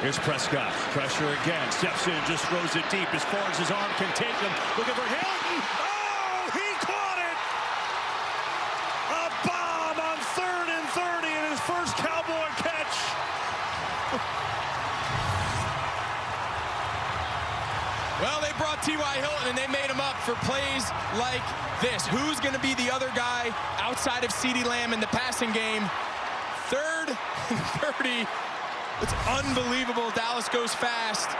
Here's Prescott. Pressure again. Steps in, just throws it deep as far as his arm can take him. Looking for Hilton. Oh, he caught it! A bomb on 3rd and 30 in his first Cowboy catch. Well, they brought T.Y. Hilton, and they made him up for plays like this. Who's going to be the other guy outside of CeeDee Lamb in the passing game? 3rd and 30. It's unbelievable. Dallas goes fast.